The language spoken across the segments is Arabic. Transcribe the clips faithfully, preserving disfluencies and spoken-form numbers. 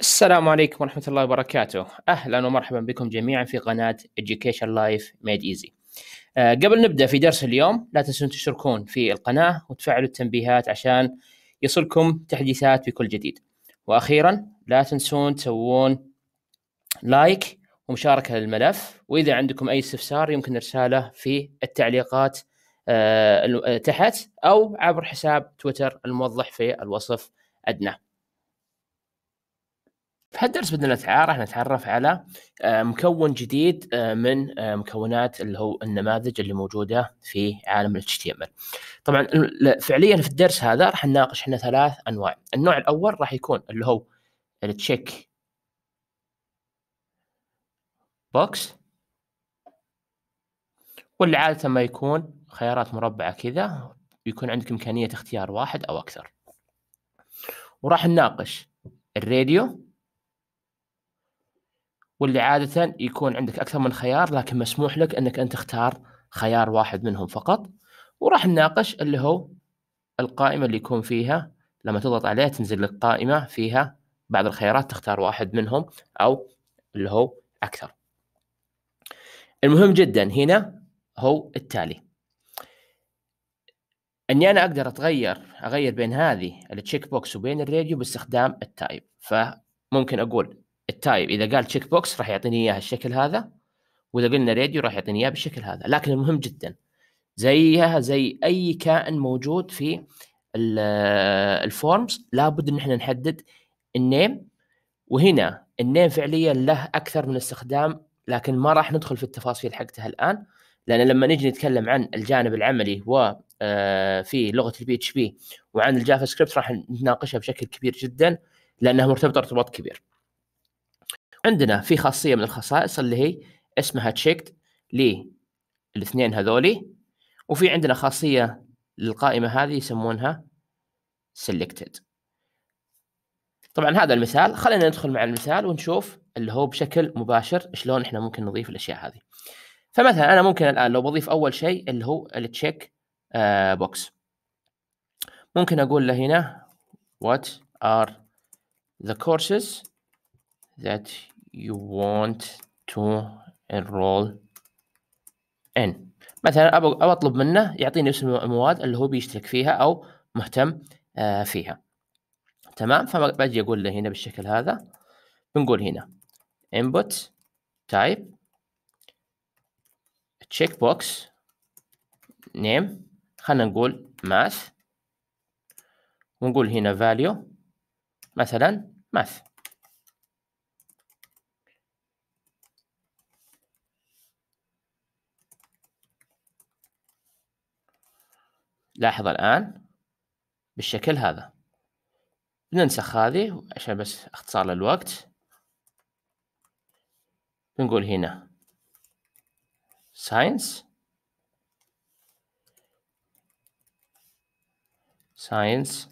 السلام عليكم ورحمة الله وبركاته. أهلا ومرحبا بكم جميعا في قناة Education Life Made Easy. أه قبل نبدأ في درس اليوم لا تنسون تشتركون في القناة وتفعلوا التنبيهات عشان يصلكم تحديثات بكل جديد. وأخيرا لا تنسون تسوون لايك ومشاركة للملف، وإذا عندكم أي استفسار يمكن رسالة في التعليقات أه تحت أو عبر حساب تويتر الموضح في الوصف أدنى. في هالدرس بدنا نتعرف نتعرف على مكون جديد من مكونات اللي هو النماذج اللي موجوده في عالم ال إتش تي إم إل. طبعا فعليا في الدرس هذا راح نناقش احنا ثلاث انواع. النوع الاول راح يكون اللي هو التشيك بوكس، واللي عاده ما يكون خيارات مربعه كذا، يكون عندك امكانيه اختيار واحد او اكثر. وراح نناقش الراديو، واللي عادة يكون عندك أكثر من خيار لكن مسموح لك أنك أنت تختار خيار واحد منهم فقط. وراح نناقش اللي هو القائمة اللي يكون فيها لما تضغط عليها تنزل لك قائمة فيها بعض الخيارات تختار واحد منهم أو اللي هو أكثر. المهم جدا هنا هو التالي، أني أنا أقدر أتغير أغير بين هذه التشيك بوكس وبين الراديو باستخدام التايب. فممكن أقول التايب إذا قال تشيك بوكس راح يعطيني إياها الشكل هذا، وإذا قلنا راديو راح يعطيني إياه بالشكل هذا. لكن المهم جدا زيها زي أي كائن موجود في الفورمز لابد إن إحنا نحدد النيم، وهنا النيم فعليا له أكثر من استخدام لكن ما راح ندخل في التفاصيل حقتها الآن، لأن لما نجي نتكلم عن الجانب العملي وفي لغة البي اتش بي وعن الجافا سكريبت راح نناقشها بشكل كبير جدا لأنها مرتبطة ارتباط كبير. عندنا في خاصية من الخصائص اللي هي اسمها تشيكت للاثنين هذولي، وفي عندنا خاصية للقائمة هذه يسمونها سيلكتد. طبعا هذا المثال، خلينا ندخل مع المثال ونشوف اللي هو بشكل مباشر شلون احنا ممكن نضيف الاشياء هذه. فمثلا انا ممكن الان لو بضيف اول شيء اللي هو التشيك بوكس، ممكن اقول له هنا what are the courses that you want to enroll in. مثلا أبغى أطلب منه يعطيني اسم المواد اللي هو بيشترك فيها أو مهتم فيها. تمام، فباجي أقول له هنا بالشكل هذا، بنقول هنا input type checkbox name، خلينا نقول math، ونقول هنا value مثلا math. لاحظ الآن بالشكل هذا، بننسخ هذه عشان بس اختصار للوقت، بنقول هنا ساينس ساينس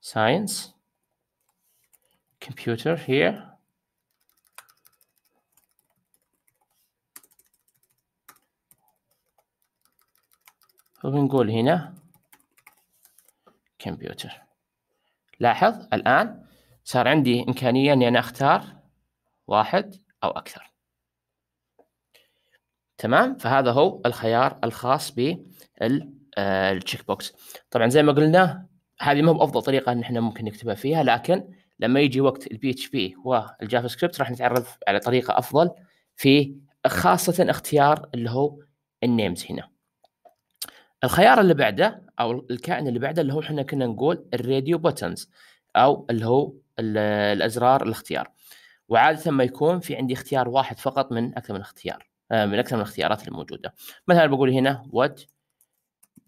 ساينس كمبيوتر هير، وبنقول هنا كمبيوتر. لاحظ الآن صار عندي إمكانية إني أنا أختار واحد أو أكثر. تمام، فهذا هو الخيار الخاص بالتشيك بوكس. طبعا زي ما قلنا هذه ما هو أفضل طريقة إن إحنا ممكن نكتبها فيها، لكن لما يجي وقت البي اتش بي والجافا سكريبت راح نتعرف على طريقة أفضل في خاصة اختيار اللي هو النيمز. هنا الخيار اللي بعده او الكائن اللي بعده اللي هو احنا كنا نقول الراديو بوتنز او اللي هو الازرار الاختيار، وعاده ما يكون في عندي اختيار واحد فقط من اكثر من اختيار من اكثر من الاختيارات الموجوده. مثلا بقول هنا what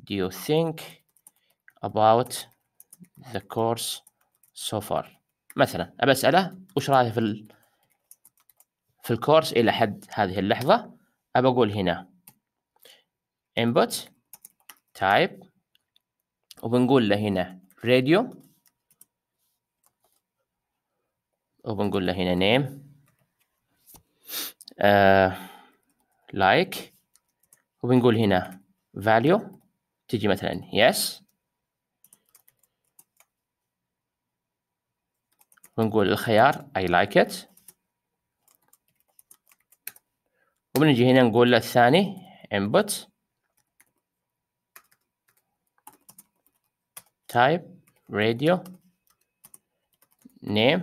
do you think about the course so far، مثلا ابى اساله وش رايه في ال... في الكورس الى حد هذه اللحظه. ابى اقول هنا input تايب، وبنقول له هنا راديو، وبنقول له هنا نيم لايك، uh, like. وبنقول هنا فاليو، تجي مثلا يس yes. ونقول الخيار I like it، وبنجي هنا نقول له الثاني input type radio name،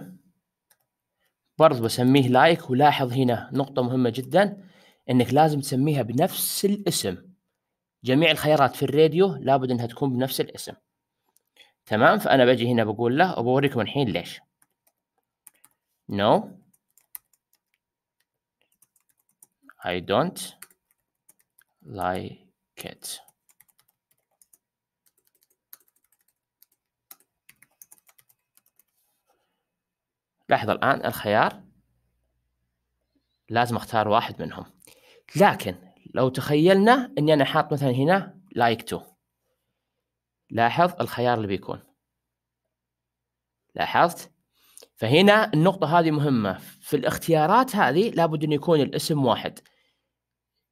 برضه بسميه لايك. ولاحظ هنا نقطة مهمة جدا، انك لازم تسميها بنفس الاسم، جميع الخيارات في الراديو لابد انها تكون بنفس الاسم. تمام، فانا باجي هنا بقول له وبوريكم الحين ليش. No I don't like it. لاحظ الآن الخيار لازم اختار واحد منهم، لكن لو تخيلنا اني انا حاط مثلا هنا like to، لاحظ الخيار اللي بيكون، لاحظت؟ فهنا النقطة هذه مهمة، في الاختيارات هذه لابد ان يكون الاسم واحد،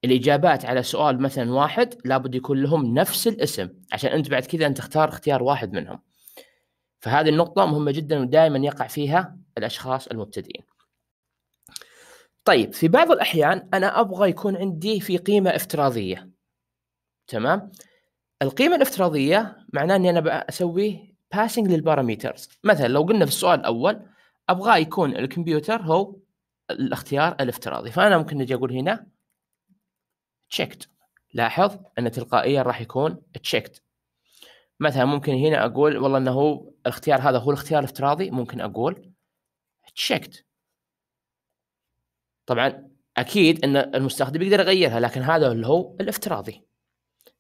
الاجابات على سؤال مثلا واحد لابد يكون لهم نفس الاسم، عشان انت بعد كذا انت تختار اختيار واحد منهم. فهذه النقطة مهمة جدا ودائما يقع فيها الاشخاص المبتدئين. طيب، في بعض الاحيان انا ابغى يكون عندي في قيمة افتراضية. تمام؟ القيمة الافتراضية معناه اني انا اسوي باسنج للباراميترز. مثلا لو قلنا في السؤال الاول ابغى يكون الكمبيوتر هو الاختيار الافتراضي، فانا ممكن اجي اقول هنا checked، لاحظ ان تلقائيا راح يكون checked. مثلا ممكن هنا اقول والله انه الاختيار هذا هو الاختيار الافتراضي، ممكن اقول checked. طبعا اكيد ان المستخدم يقدر يغيرها، لكن هذا اللي هو الافتراضي.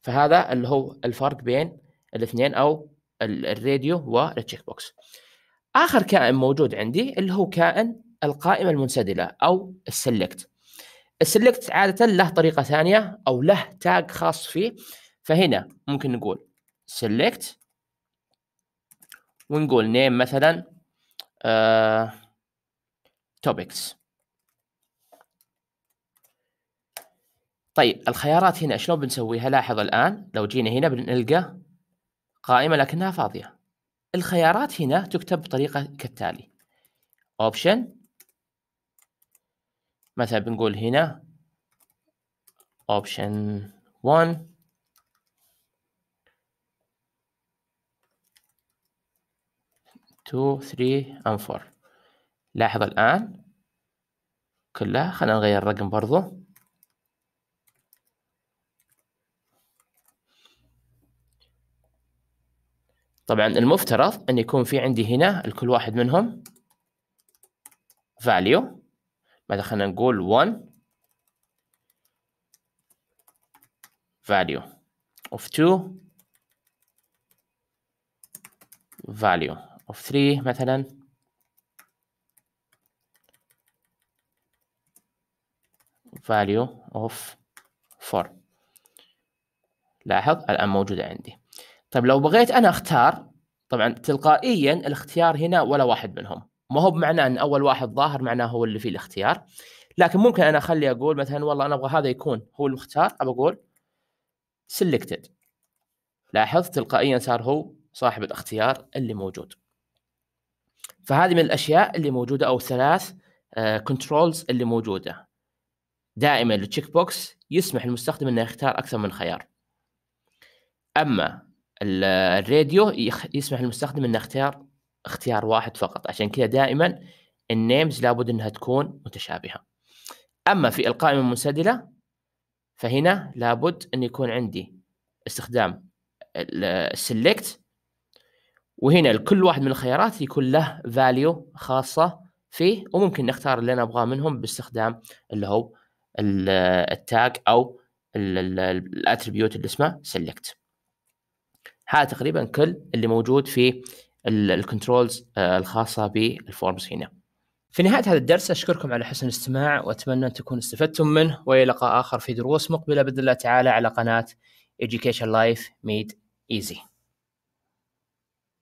فهذا اللي هو الفرق بين الاثنين او الراديو والتشيك بوكس. اخر كائن موجود عندي اللي هو كائن القائمه المنسدله او السلكت. السلكت عاده له طريقه ثانيه او له تاج خاص فيه، فهنا ممكن نقول سلكت ونقول نيم مثلا توبكس. uh, طيب الخيارات هنا شلون بنسويها؟ لاحظ الآن لو جينا هنا بنلقى قائمة لكنها فاضية. الخيارات هنا تكتب بطريقة كالتالي: Option، مثلا بنقول هنا Option واحد، اثنين، ثلاثة and أربعة. لاحظ الآن كلها، خلينا نغير الرقم برضو. طبعا المفترض ان يكون في عندي هنا لكل واحد منهم value، مثلا خلينا نقول واحد value of اثنين value of ثلاثة مثلا value of أربعة. لاحظ الان موجودة عندي. طيب لو بغيت انا اختار، طبعا تلقائيا الاختيار هنا ولا واحد منهم، ما هو بمعنى ان اول واحد ظاهر معناه هو اللي فيه الاختيار، لكن ممكن انا اخلي اقول مثلا والله انا ابغى هذا يكون هو المختار، ابغى اقول selected. لاحظ تلقائيا صار هو صاحب الاختيار اللي موجود. فهذه من الاشياء اللي موجوده، او ثلاث كنترولز اللي موجوده. دائما التشيك بوكس يسمح للمستخدم انه يختار اكثر من خيار. اما الراديو يسمح للمستخدم انه يختار اختيار واحد فقط، عشان كذا دائما النيمز لابد انها تكون متشابهه. اما في القائمه المنسدله فهنا لابد ان يكون عندي استخدام السلكت، وهنا لكل واحد من الخيارات يكون له فاليو خاصه فيه، وممكن نختار اللي انا ابغاه منهم باستخدام اللي هو التاج او الاتريبيوت اللي اسمه سلكت. هذا تقريبا كل اللي موجود في الكنترولز الخاصه بالفورمز هنا. في نهايه هذا الدرس اشكركم على حسن الاستماع، واتمنى ان تكونوا استفدتم منه، والى لقاء اخر في دروس مقبله باذن الله تعالى على قناه Education Life Made Easy.